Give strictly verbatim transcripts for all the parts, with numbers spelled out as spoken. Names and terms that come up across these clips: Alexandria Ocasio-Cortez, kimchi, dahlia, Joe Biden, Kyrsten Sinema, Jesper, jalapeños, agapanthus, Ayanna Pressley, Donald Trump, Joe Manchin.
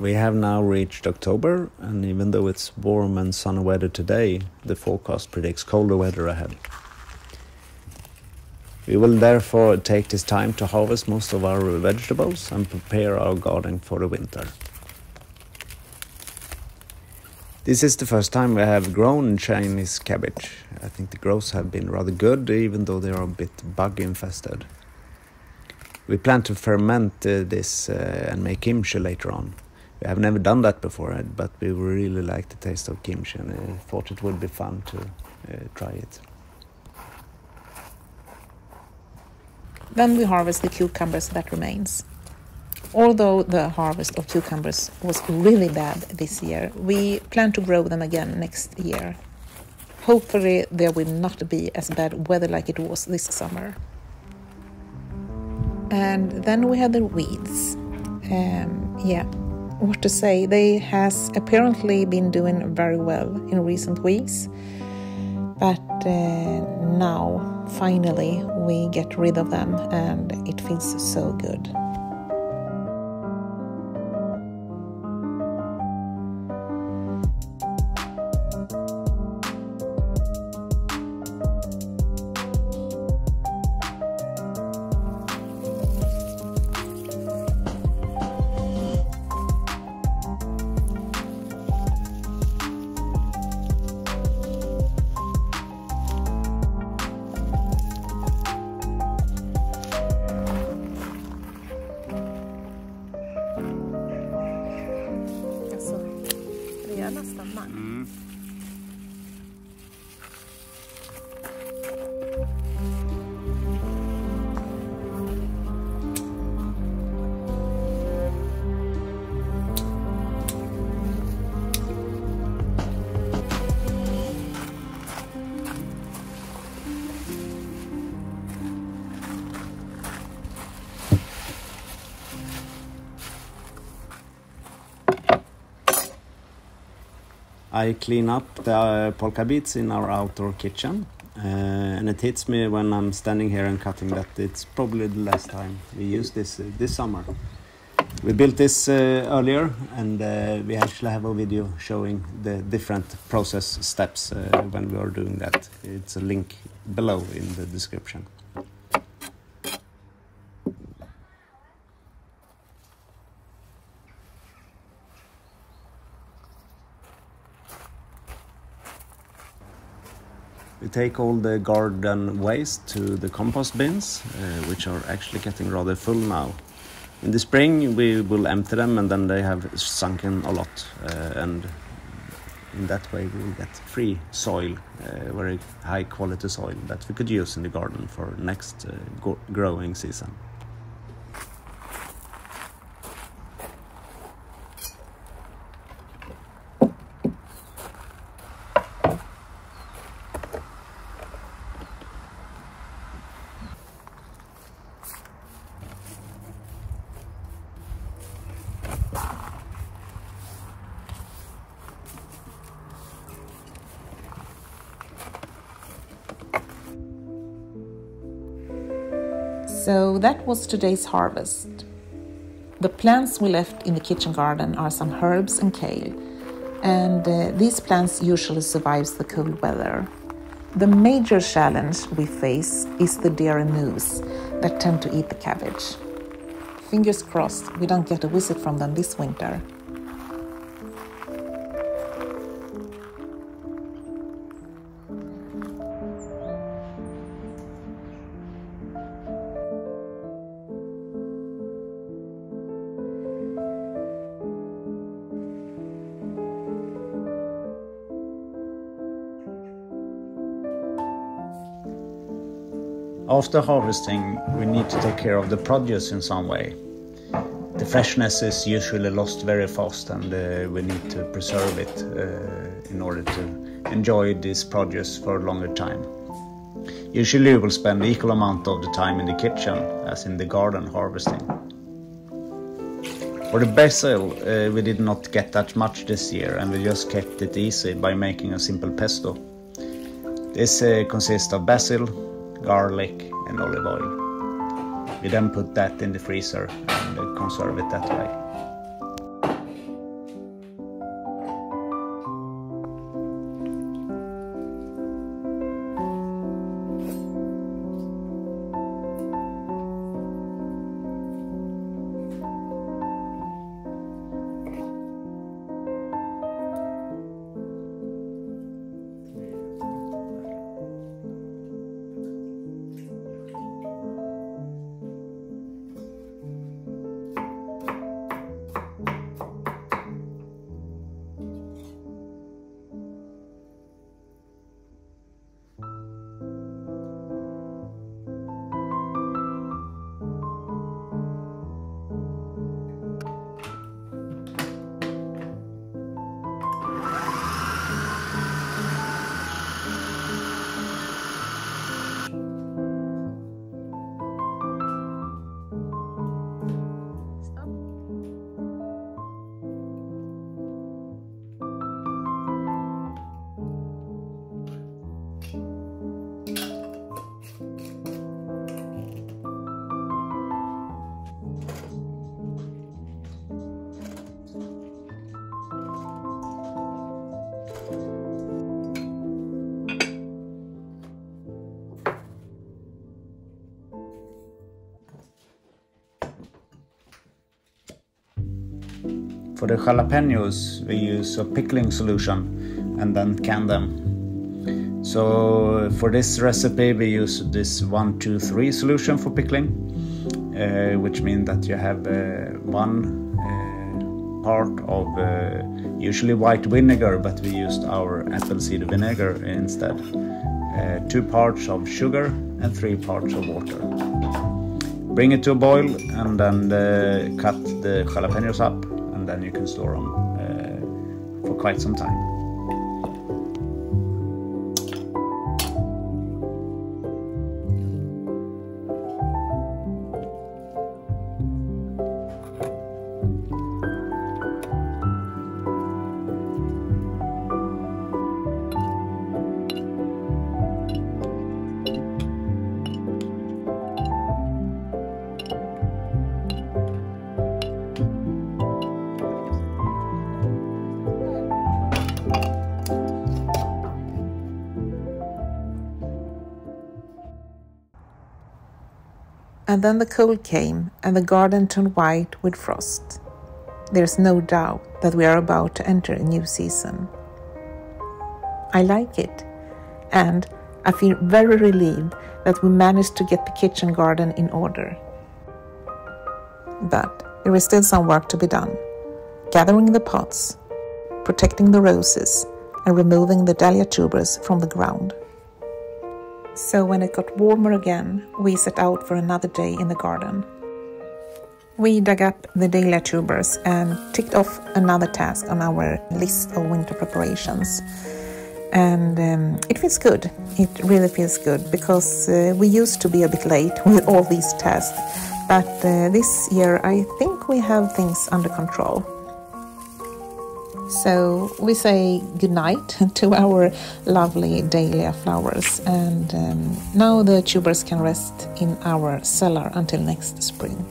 We have now reached October, and even though it's warm and sunny weather today, the forecast predicts colder weather ahead. We will therefore take this time to harvest most of our vegetables and prepare our garden for the winter. This is the first time we have grown Chinese cabbage. I think the growths have been rather good, even though they are a bit bug infested. We plan to ferment uh, this uh, and make kimchi later on. We have never done that before, but we really like the taste of kimchi and uh, thought it would be fun to uh, try it. Then we harvest the cucumbers that remains. Although the harvest of cucumbers was really bad this year, we plan to grow them again next year. Hopefully there will not be as bad weather like it was this summer. And then we have the weeds. Um, yeah, what to say, they has apparently been doing very well in recent weeks. But uh, now, finally, we get rid of them and it feels so good. Mm. I clean up the uh, polka beads in our outdoor kitchen, uh, and it hits me when I'm standing here and cutting that it's probably the last time we use this uh, this summer. We built this uh, earlier, and uh, we actually have a video showing the different process steps uh, when we are doing that. It's a link below in the description. We take all the garden waste to the compost bins, uh, which are actually getting rather full now. In the spring we will empty them, and then they have sunken a lot, uh, and in that way we will get free soil, uh, very high quality soil that we could use in the garden for next uh, growing season. So that was today's harvest. The plants we left in the kitchen garden are some herbs and kale, and uh, these plants usually survive the cold weather. The major challenge we face is the deer and moose that tend to eat the cabbage. Fingers crossed we don't get a visit from them this winter. After harvesting, we need to take care of the produce in some way. The freshness is usually lost very fast, and uh, we need to preserve it uh, in order to enjoy this produce for a longer time. Usually we will spend equal amount of the time in the kitchen as in the garden harvesting. For the basil, uh, we did not get that much this year, and we just kept it easy by making a simple pesto. This uh, consists of basil, garlic and olive oil. We then put that in the freezer and conserve it that way. For the jalapeños, we use a pickling solution and then can them. So for this recipe, we use this one two three solution for pickling, uh, which means that you have uh, one part of uh, usually white vinegar, but we used our appleseed vinegar instead. Uh, two parts of sugar and three parts of water. Bring it to a boil and then uh, cut the jalapenos up, and then you can store them uh, for quite some time. And then the cold came, and the garden turned white with frost. There's no doubt that we are about to enter a new season. I like it, and I feel very relieved that we managed to get the kitchen garden in order. But there is still some work to be done. Gathering the pots, protecting the roses, and removing the dahlia tubers from the ground. So when it got warmer again, we set out for another day in the garden. We dug up the dahlia tubers and ticked off another task on our list of winter preparations. And um, it feels good. It really feels good, because uh, we used to be a bit late with all these tasks. But uh, this year I think we have things under control. So we say goodnight to our lovely dahlia flowers, and um, now the tubers can rest in our cellar until next spring.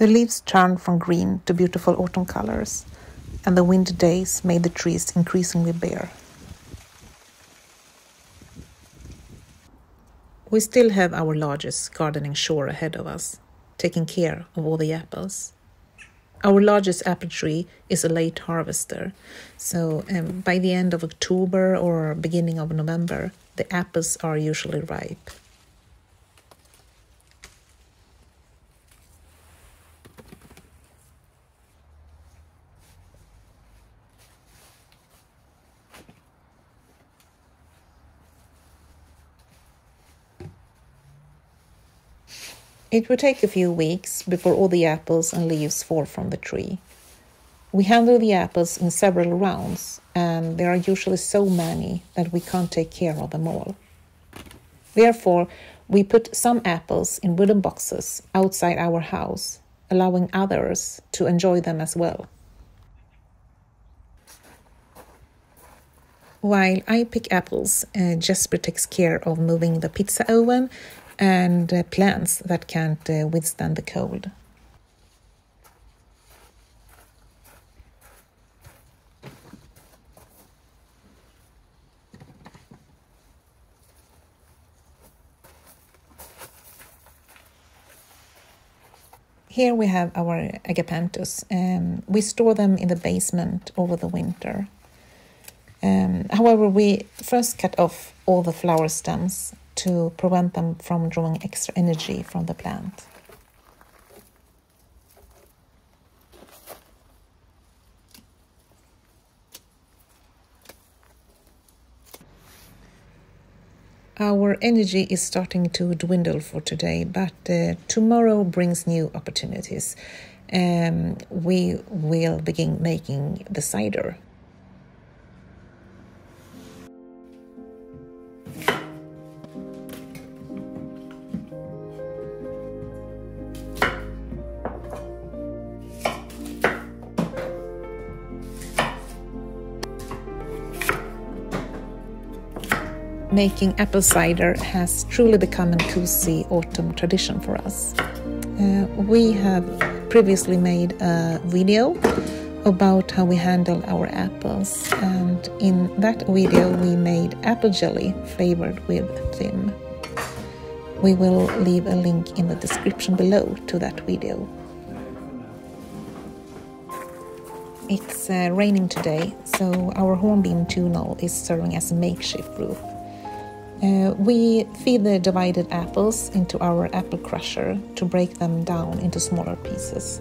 The leaves turned from green to beautiful autumn colors, and the windy days made the trees increasingly bare. We still have our largest gardening chore ahead of us, taking care of all the apples. Our largest apple tree is a late harvester, so um, by the end of October or beginning of November, the apples are usually ripe. It will take a few weeks before all the apples and leaves fall from the tree. We handle the apples in several rounds, and there are usually so many that we can't take care of them all. Therefore, we put some apples in wooden boxes outside our house, allowing others to enjoy them as well. While I pick apples, uh, Jesper takes care of moving the pizza oven and uh, plants that can't uh, withstand the cold. Here we have our agapanthus. Um, we store them in the basement over the winter. Um, however, we first cut off all the flower stems to prevent them from drawing extra energy from the plant. Our energy is starting to dwindle for today, but uh, tomorrow brings new opportunities. Um, we will begin making the cider. Making apple cider has truly become an cozy autumn tradition for us. Uh, we have previously made a video about how we handle our apples, and in that video we made apple jelly flavored with thyme. We will leave a link in the description below to that video. It's uh, raining today, so our hornbeam tunnel is serving as a makeshift roof. Uh, we feed the divided apples into our apple crusher to break them down into smaller pieces.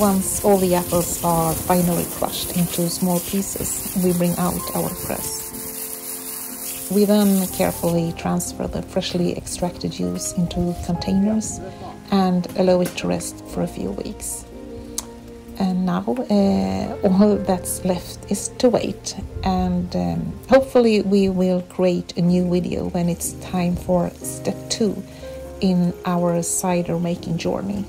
Once all the apples are finally crushed into small pieces, we bring out our press. We then carefully transfer the freshly extracted juice into containers and allow it to rest for a few weeks. And now uh, all that's left is to wait, and um, hopefully we will create a new video when it's time for step two in our cider making journey.